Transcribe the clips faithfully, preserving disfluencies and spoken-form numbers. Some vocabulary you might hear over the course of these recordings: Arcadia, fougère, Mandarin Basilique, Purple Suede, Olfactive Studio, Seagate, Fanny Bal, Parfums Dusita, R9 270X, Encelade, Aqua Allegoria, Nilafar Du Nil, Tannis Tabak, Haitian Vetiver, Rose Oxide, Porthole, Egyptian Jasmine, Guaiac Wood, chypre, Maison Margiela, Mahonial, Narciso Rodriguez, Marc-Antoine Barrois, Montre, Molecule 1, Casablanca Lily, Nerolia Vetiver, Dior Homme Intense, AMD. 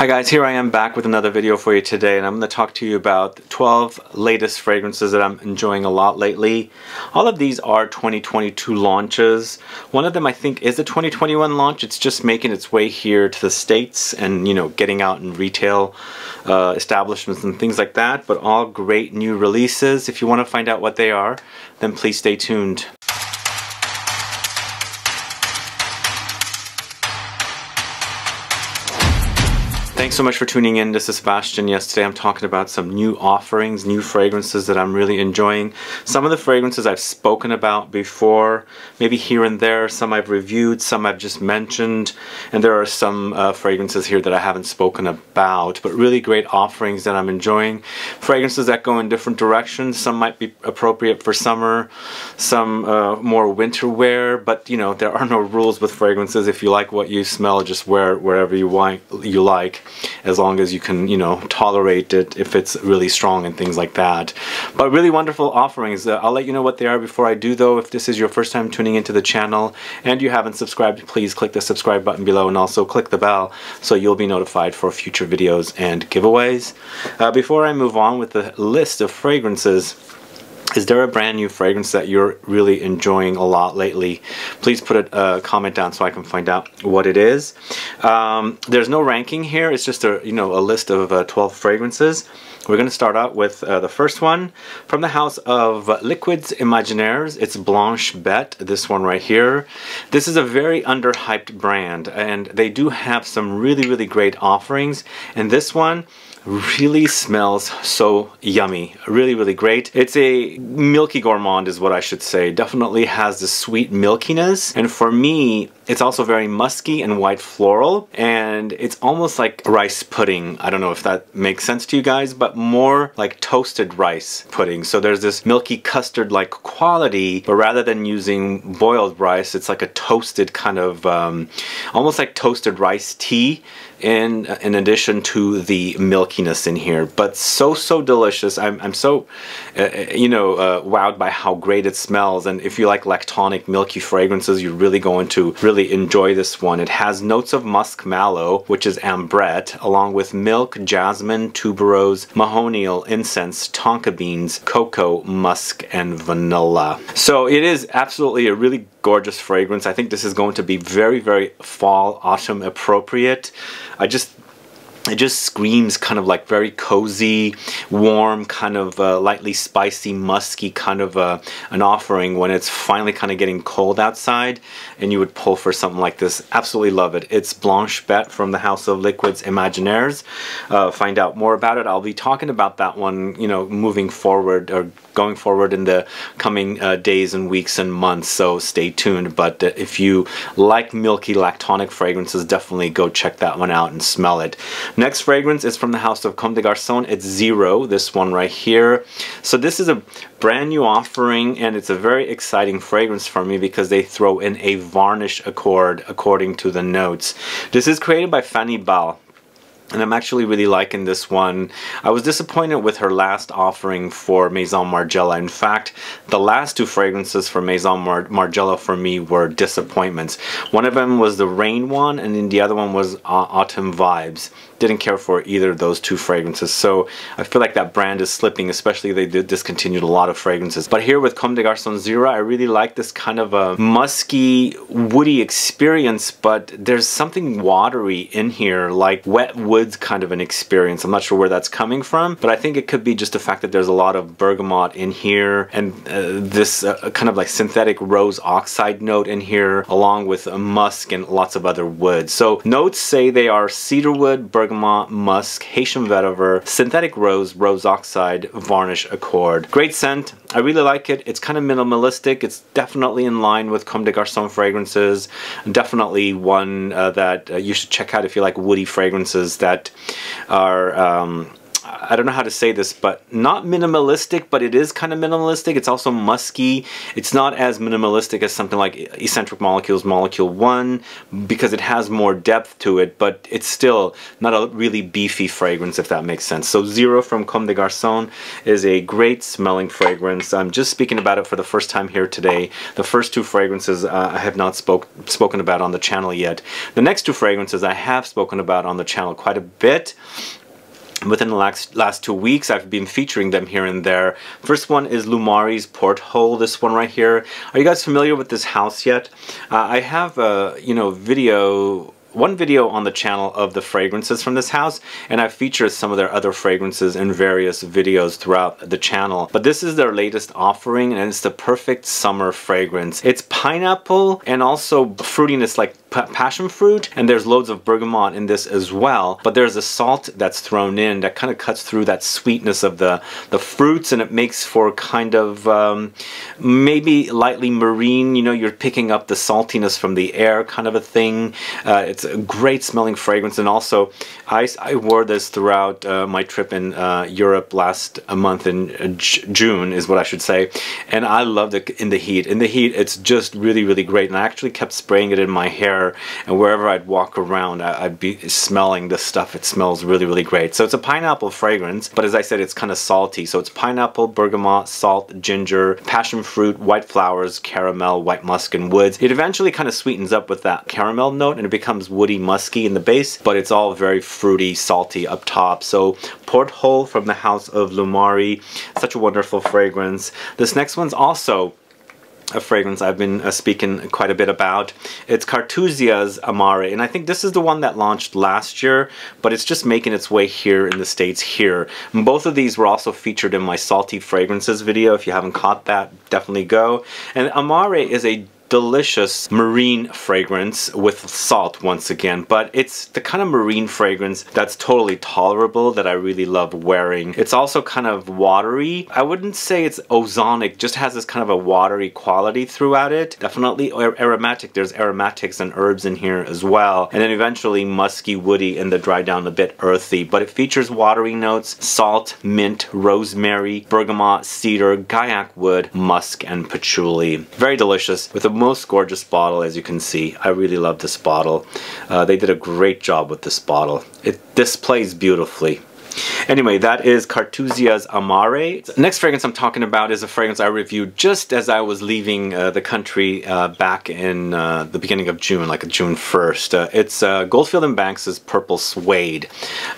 Hi guys, here I am back with another video for you today, and I'm going to talk to you about twelve latest fragrances that I'm enjoying a lot lately. All of these are twenty twenty-two launches. One of them I think is a twenty twenty-one launch. It's just making its way here to the States and, you know, getting out in retail uh, establishments and things like that, but all great new releases. If you want to find out what they are, then please stay tuned. Thanks so much for tuning in. This is Sebastian. Yes, today I'm talking about some new offerings, new fragrances that I'm really enjoying. Some of the fragrances I've spoken about before, maybe here and there. Some I've reviewed, some I've just mentioned, and there are some uh, fragrances here that I haven't spoken about, but really great offerings that I'm enjoying. Fragrances that go in different directions. Some might be appropriate for summer, some uh, more winter wear, but you know, there are no rules with fragrances. If you like what you smell, just wear it wherever you want, you like. As long as you can, you know, tolerate it if it's really strong and things like that. But really wonderful offerings. Uh, I'll let you know what they are before I do though. If this is your first time tuning into the channel and you haven't subscribed, please click the subscribe button below and also click the bell so you'll be notified for future videos and giveaways. Uh, before I move on with the list of fragrances, is there a brand new fragrance that you're really enjoying a lot lately? Please put a uh, comment down so I can find out what it is. Um, there's no ranking here. It's just a, you know, a list of uh, twelve fragrances. We're going to start out with uh, the first one from the house of uh, Liquides Imaginaires. It's Blanche Bette, this one right here. This is a very underhyped brand, and they do have some really, really great offerings. And this one really smells so yummy. Really, really great. It's a milky gourmand is what I should say. Definitely has this sweet milkiness. And for me, it's also very musky and white floral. And it's almost like rice pudding. I don't know if that makes sense to you guys, but more like toasted rice pudding. So there's this milky custard-like quality, but rather than using boiled rice, it's like a toasted kind of, um, almost like toasted rice tea in, in addition to the milk in here, but so so delicious. I'm, I'm so uh, you know uh, wowed by how great it smells, and if you like lactonic milky fragrances, you're really going to really enjoy this one. It has notes of musk mallow, which is ambrette, along with milk, jasmine, tuberose, mahoneal, incense, tonka beans, cocoa, musk, and vanilla. So it is absolutely a really gorgeous fragrance. I think this is going to be very very fall autumn appropriate. I just It just screams kind of like very cozy, warm, kind of uh, lightly spicy, musky kind of uh, an offering when it's finally kind of getting cold outside, and you would pull for something like this. Absolutely love it. It's Blanche Bette from the house of Liquides Imaginaires. Uh, find out more about it. I'll be talking about that one, you know, moving forward or going forward in the coming uh, days and weeks and months, so stay tuned. But uh, if you like milky lactonic fragrances, definitely go check that one out and smell it. Next fragrance is from the house of Comme des Garçons. It's Zero, this one right here. So this is a brand new offering, and it's a very exciting fragrance for me because they throw in a varnish accord according to the notes. This is created by Fanny Bal. And I'm actually really liking this one. I was disappointed with her last offering for Maison Margiela. In fact, the last two fragrances for Maison Mar Margiela for me were disappointments. One of them was the rain one, and then the other one was uh, Autumn Vibes. Didn't care for either of those two fragrances. So I feel like that brand is slipping, especially they did discontinued a lot of fragrances. But here with Comme des Garçons Zero, I really like this kind of a musky, woody experience, but there's something watery in here, like wet wood kind of an experience. I'm not sure where that's coming from, but I think it could be just the fact that there's a lot of bergamot in here, and uh, this uh, kind of like synthetic rose oxide note in here, along with a musk and lots of other woods. So notes say they are cedarwood, bergamot, musk, Haitian vetiver, synthetic rose, rose oxide, varnish accord. Great scent. I really like it. It's kind of minimalistic. It's definitely in line with Comme des Garçons fragrances. Definitely one uh, that uh, you should check out if you like woody fragrances that are um, I don't know how to say this, but not minimalistic, but it is kind of minimalistic. It's also musky. It's not as minimalistic as something like Eccentric Molecules Molecule one because it has more depth to it, but it's still not a really beefy fragrance, if that makes sense. So Zero from Comme des Garçons is a great smelling fragrance. I'm just speaking about it for the first time here today. The first two fragrances uh, I have not spoke, spoken about on the channel yet. The next two fragrances I have spoken about on the channel quite a bit. Within the last, last two weeks, I've been featuring them here and there. First one is Loumari's Porthole, this one right here. Are you guys familiar with this house yet? Uh, I have a, you know, video... one video on the channel of the fragrances from this house, and I featured some of their other fragrances in various videos throughout the channel. But this is their latest offering, and it's the perfect summer fragrance. It's pineapple and also fruitiness like passion fruit, and there's loads of bergamot in this as well, but there's a salt that's thrown in that kind of cuts through that sweetness of the the fruits, and it makes for kind of um, maybe lightly marine, you know, you're picking up the saltiness from the air kind of a thing. Uh, it's a great smelling fragrance, and also I, I wore this throughout uh, my trip in uh, Europe last a month in uh, June is what I should say, and I loved it in the heat. In the heat it's just really really great, and I actually kept spraying it in my hair, and wherever I'd walk around I'd be smelling this stuff. It smells really really great. So it's a pineapple fragrance, but as I said, it's kind of salty. So it's pineapple, bergamot, salt, ginger, passion fruit, white flowers, caramel, white musk, and woods. It eventually kind of sweetens up with that caramel note, and it becomes woody, musky in the base, but it's all very fruity, salty up top. So Porthole from the house of Loumari, such a wonderful fragrance. This next one's also a fragrance I've been uh, speaking quite a bit about. It's Carthusia's Amare, and I think this is the one that launched last year, but it's just making its way here in the States here. And both of these were also featured in my Salty Fragrances video. If you haven't caught that, definitely go. And Amare is a delicious marine fragrance with salt once again, but it's the kind of marine fragrance that's totally tolerable that I really love wearing. It's also kind of watery. I wouldn't say it's ozonic, just has this kind of a watery quality throughout it. Definitely ar aromatic. There's aromatics and herbs in here as well, and then eventually musky, woody, and the dry down a bit earthy, but it features watery notes, salt, mint, rosemary, bergamot, cedar, Gaillac wood, musk, and patchouli. Very delicious with a most gorgeous bottle, as you can see. I really love this bottle. Uh, they did a great job with this bottle. It displays beautifully. Anyway, that is Carthusia's Amare. Next fragrance I'm talking about is a fragrance I reviewed just as I was leaving uh, the country uh, back in uh, the beginning of June, like June first. Uh, it's uh, Goldfield and Banks's Purple Suede.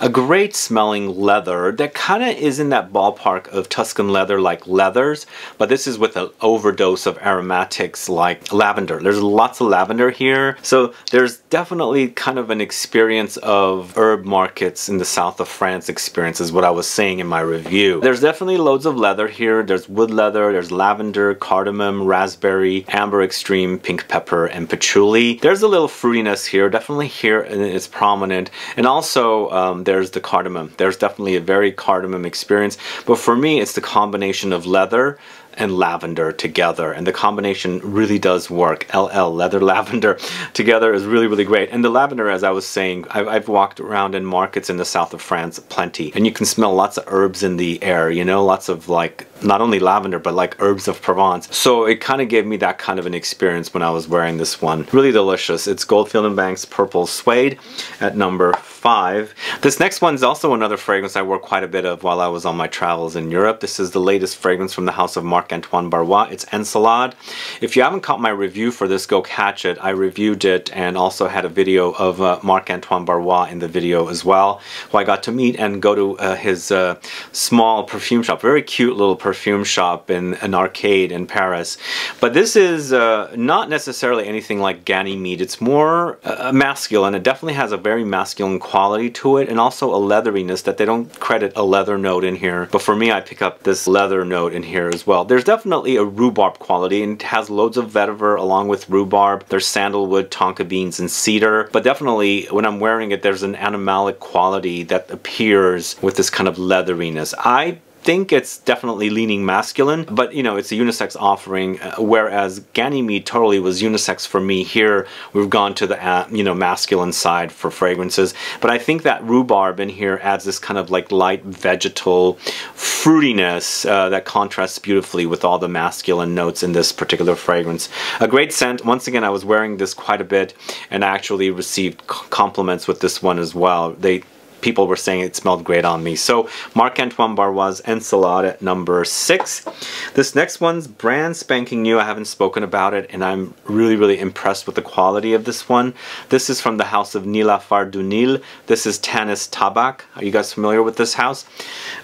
A great smelling leather that kind of is in that ballpark of Tuscan leather like leathers, but this is with an overdose of aromatics like lavender. There's lots of lavender here, so there's definitely kind of an experience of herb markets in the south of France experience is what I was saying in my review. There's definitely loads of leather here. There's wood leather, there's lavender, cardamom, raspberry, amber extreme, pink pepper, and patchouli. There's a little fruitiness here, definitely here, and it's prominent. And also um, there's the cardamom. There's definitely a very cardamom experience, but for me it's the combination of leather and lavender together, and the combination really does work. L L, leather lavender together is really really great. And the lavender, as I was saying, I've, I've walked around in markets in the south of France plenty, and you can smell lots of herbs in the air, you know, lots of like not only lavender but like herbs of Provence. So it kind of gave me that kind of an experience when I was wearing this one. Really delicious. It's Goldfield and Banks Purple Suede at number five. This next one's also another fragrance I wore quite a bit of while I was on my travels in Europe. This is the latest fragrance from the house of Marc-Antoine Barrois. It's Encelade. If you haven't caught my review for this, go catch it. I reviewed it and also had a video of uh, Marc-Antoine Barrois in the video as well, who I got to meet and go to uh, his uh, small perfume shop, very cute little perfume perfume shop in an arcade in Paris. But this is uh, not necessarily anything like Ganymede. It's more uh, masculine. It definitely has a very masculine quality to it, and also a leatheriness that they don't credit a leather note in here. But for me, I pick up this leather note in here as well. There's definitely a rhubarb quality, and it has loads of vetiver along with rhubarb. There's sandalwood, tonka beans, and cedar. But definitely when I'm wearing it, there's an animalic quality that appears with this kind of leatheriness. I think it's definitely leaning masculine, but you know, it's a unisex offering, uh, whereas Ganymede totally was unisex for me. Here we've gone to the uh, you know, masculine side for fragrances, but I think that rhubarb in here adds this kind of like light vegetal fruitiness uh, that contrasts beautifully with all the masculine notes in this particular fragrance. A great scent. Once again, I was wearing this quite a bit and I actually received compliments with this one as well. They People were saying it smelled great on me. So Marc-Antoine Barrois' Encelade at number six. This next one's brand spanking new. I haven't spoken about it, and I'm really, really impressed with the quality of this one. This is from the house of Nilafar Du Nil. This is Tannis Tabak. Are you guys familiar with this house?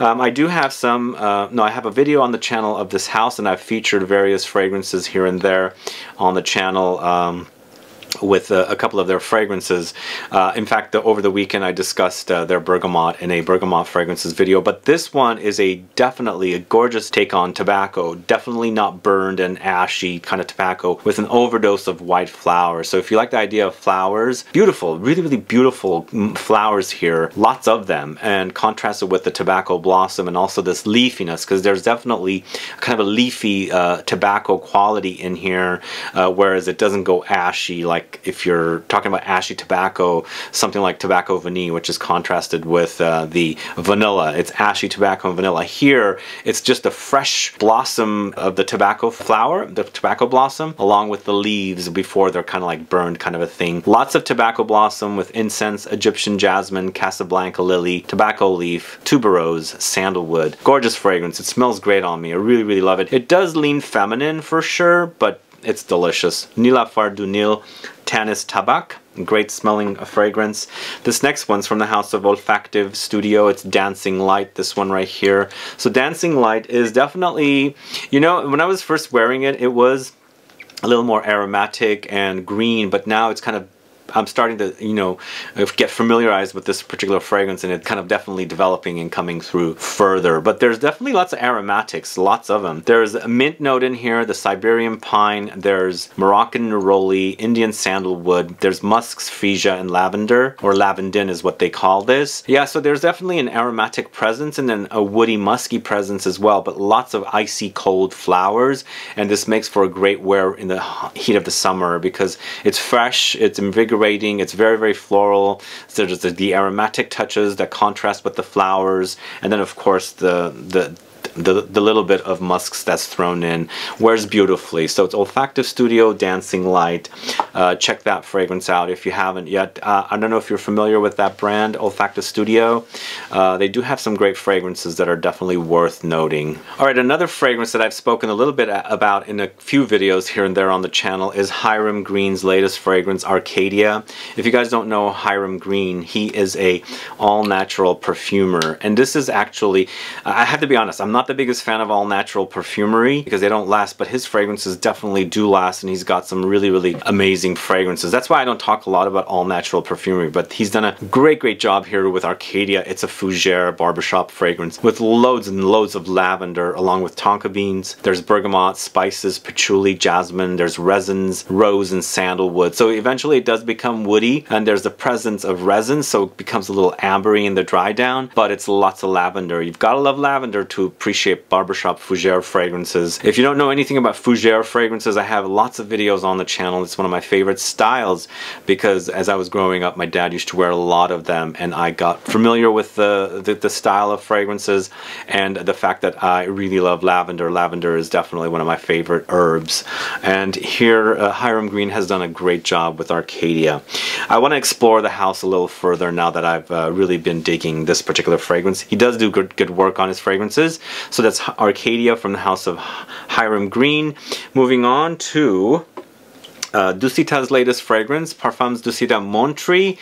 Um, I do have some, uh, no, I have a video on the channel of this house, and I've featured various fragrances here and there on the channel. Um, with a, a couple of their fragrances. Uh, in fact, the, over the weekend I discussed uh, their bergamot in a bergamot fragrances video, but this one is a definitely a gorgeous take on tobacco, definitely not burned and ashy kind of tobacco with an overdose of white flowers. So if you like the idea of flowers, beautiful, really, really beautiful flowers here, lots of them, and contrasted with the tobacco blossom and also this leafiness, because there's definitely kind of a leafy uh, tobacco quality in here, uh, whereas it doesn't go ashy like if you're talking about ashy tobacco, something like Tobacco Vanille, which is contrasted with uh, the vanilla. It's ashy tobacco and vanilla. Here, it's just a fresh blossom of the tobacco flower, the tobacco blossom, along with the leaves before they're kind of like burned kind of a thing. Lots of tobacco blossom with incense, Egyptian jasmine, Casablanca lily, tobacco leaf, tuberose, sandalwood. Gorgeous fragrance. It smells great on me. I really, really love it. It does lean feminine for sure, but it's delicious. Nilafar Du Nil, Tannis Tabak. Great smelling fragrance. This next one's from the house of Olfactive Studio. It's Dancing Light, this one right here. So Dancing Light is definitely, you know, when I was first wearing it, it was a little more aromatic and green, but now it's kind of, I'm starting to, you know, get familiarized with this particular fragrance, and it's kind of definitely developing and coming through further. But there's definitely lots of aromatics, lots of them. There's a mint note in here, the Siberian pine, there's Moroccan neroli, Indian sandalwood, there's musks, freesia, and lavender, or lavandin is what they call this. Yeah, so there's definitely an aromatic presence and then a woody, musky presence as well, but lots of icy cold flowers, and this makes for a great wear in the heat of the summer because it's fresh, it's invigorating. It's very, very floral. So there's the, the aromatic touches that contrast with the flowers, and then of course the the The, the little bit of musks that's thrown in wears beautifully. So it's Olfactive Studio, Dancing Light. Uh, check that fragrance out if you haven't yet. Uh, I don't know if you're familiar with that brand, Olfactive Studio. Uh, they do have some great fragrances that are definitely worth noting. All right, another fragrance that I've spoken a little bit about in a few videos here and there on the channel is Hiram Green's latest fragrance, Arcadia. If you guys don't know Hiram Green, he is a all-natural perfumer. And this is actually, I have to be honest, I'm not the biggest fan of all natural perfumery because they don't last, but his fragrances definitely do last, and he's got some really, really amazing fragrances. That's why I don't talk a lot about all natural perfumery, but he's done a great, great job here with Arcadia. It's a fougere barbershop fragrance with loads and loads of lavender along with tonka beans. There's bergamot, spices, patchouli, jasmine, there's resins, rose, and sandalwood. So eventually it does become woody, and there's the presence of resin, so it becomes a little ambery in the dry down, but it's lots of lavender. You've got to love lavender to appreciate barbershop fougere fragrances. If you don't know anything about fougere fragrances, I have lots of videos on the channel. It's one of my favorite styles because as I was growing up, my dad used to wear a lot of them, and I got familiar with the, the, the style of fragrances and the fact that I really love lavender. Lavender is definitely one of my favorite herbs. And here, uh, Hiram Green has done a great job with Arcadia. I want to explore the house a little further now that I've uh, really been digging this particular fragrance. He does do good, good work on his fragrances. So that's Arcadia from the house of Hiram Green. Moving on to Uh, Dusita's latest fragrance, Parfums Dusita Montre,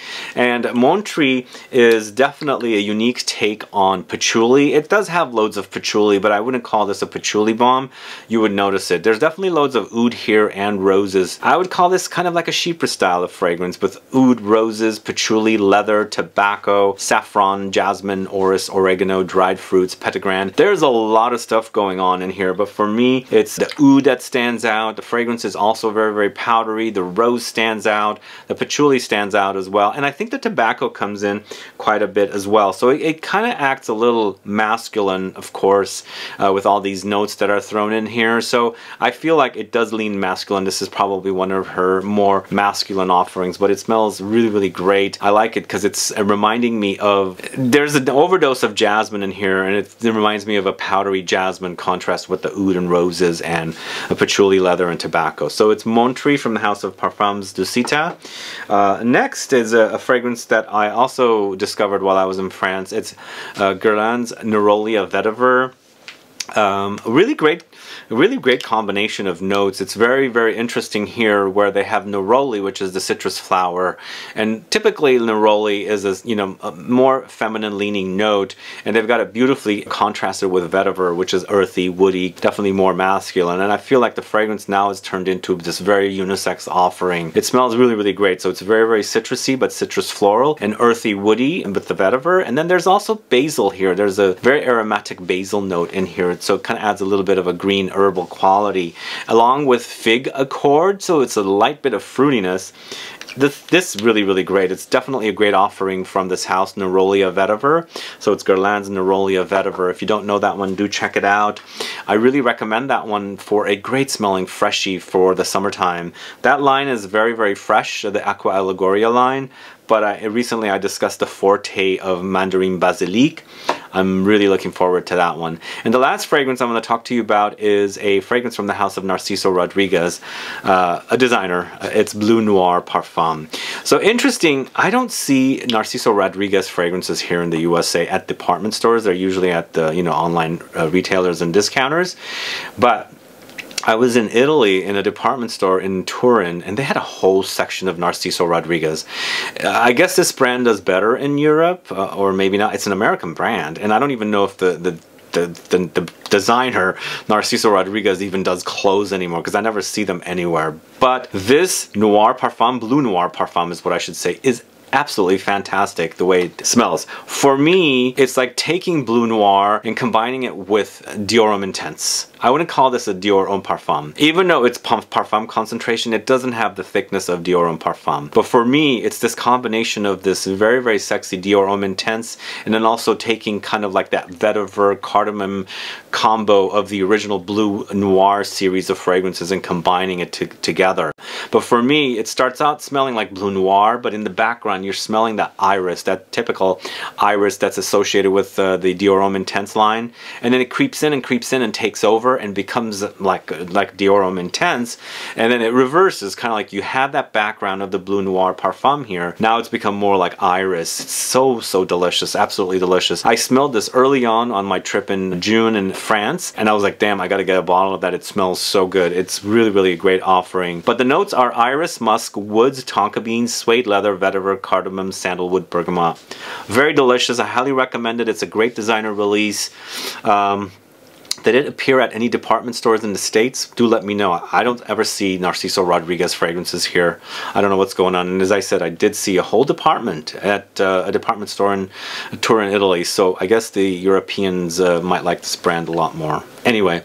and Montre is definitely a unique take on patchouli. It does have loads of patchouli, but I wouldn't call this a patchouli bomb. You would notice it. There's definitely loads of oud here and roses. I would call this kind of like a chypre style of fragrance with oud, roses, patchouli, leather, tobacco, saffron, jasmine, orris, oregano, dried fruits, petitgrain. There's a lot of stuff going on in here, but for me, it's the oud that stands out. The fragrance is also very, very powerful. powdery, the rose stands out, the patchouli stands out as well, and I think the tobacco comes in quite a bit as well. So it, it kind of acts a little masculine, of course, uh, with all these notes that are thrown in here. So I feel like it does lean masculine. This is probably one of her more masculine offerings, but it smells really, really great. I like it because it's reminding me of, there's an overdose of jasmine in here, and it, it reminds me of a powdery jasmine contrast with the oud and roses and a patchouli leather and tobacco. So it's Montre from the House of Parfums Dusita. Uh, next is a, a fragrance that I also discovered while I was in France. It's uh, Guerlain's Nerolia Vetiver. Um, really great A really great combination of notes. It's very, very interesting here where they have neroli, which is the citrus flower, and typically neroli is a, you know, a more feminine leaning note, and they've got it beautifully contrasted with vetiver, which is earthy, woody, definitely more masculine. And I feel like the fragrance now is turned into this very unisex offering. It smells really, really great. So it's very, very citrusy, but citrus floral and earthy, woody, and with the vetiver. And then there's also basil here. There's a very aromatic basil note in here, so it kind of adds a little bit of a green herbal quality, along with fig accord, so it's a light bit of fruitiness. This, this is really, really great. It's definitely a great offering from this house, Nerolia Vetiver. So it's Guerlain's Nerolia Vetiver. If you don't know that one, do check it out. I really recommend that one for a great smelling freshie for the summertime. That line is very, very fresh, the Aqua Allegoria line, but I, recently I discussed the forte of Mandarin Basilique. I'm really looking forward to that one. And the last fragrance I'm going to talk to you about is a fragrance from the house of Narciso Rodriguez, uh, a designer. It's Bleu Noir Parfum. So interesting, I don't see Narciso Rodriguez fragrances here in the U S A at department stores. They're usually at the, you know, online uh, retailers and discounters. But I was in Italy in a department store in Turin, and they had a whole section of Narciso Rodriguez. Uh, I guess this brand does better in Europe, uh, or maybe not. It's an American brand, and I don't even know if the, the The, the, the designer Narciso Rodriguez even does clothes anymore, because I never see them anywhere. But this Noir Parfum, Bleu Noir Parfum is what I should say, is absolutely fantastic the way it smells. For me, it's like taking Bleu Noir and combining it with Dior Homme Intense. I wouldn't call this a Dior Homme Parfum. Even though it's Parfum concentration, it doesn't have the thickness of Dior Homme Parfum. But for me, it's this combination of this very, very sexy Dior Homme Intense, and then also taking kind of like that vetiver cardamom combo of the original Bleu Noir series of fragrances and combining it to together. But for me, it starts out smelling like Bleu Noir, but in the background, you're smelling that iris, that typical iris that's associated with uh, the Dior Homme Intense line, and then it creeps in and creeps in and takes over and becomes like like Dior Homme Intense, and then it reverses, kind of like you have that background of the Bleu Noir Parfum here. Now it's become more like iris. It's so, so delicious, absolutely delicious. I smelled this early on on my trip in June in France, and I was like, damn, I gotta get a bottle of that. It smells so good. It's really, really a great offering. But the notes are iris, musk, woods, tonka beans, suede leather, vetiver, cardamom, sandalwood, bergamot. Very delicious. I highly recommend it. It's a great designer release. Um, Did it appear at any department stores in the States? Do let me know. I don't ever see Narciso Rodriguez fragrances here. I don't know what's going on. And as I said, I did see a whole department at uh, a department store in Turin, Italy. So I guess the Europeans uh, might like this brand a lot more. Anyway,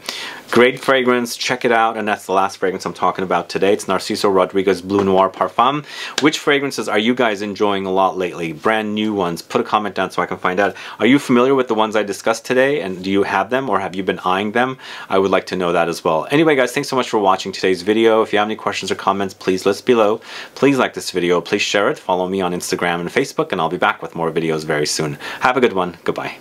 great fragrance. Check it out. And that's the last fragrance I'm talking about today. It's Narciso Rodriguez Bleu Noir Parfum. Which fragrances are you guys enjoying a lot lately? Brand new ones. Put a comment down so I can find out. Are you familiar with the ones I discussed today? And do you have them, or have you been eyeing them? I would like to know that as well. Anyway, guys, thanks so much for watching today's video. If you have any questions or comments, please list below. Please like this video. Please share it. Follow me on Instagram and Facebook, and I'll be back with more videos very soon. Have a good one. Goodbye.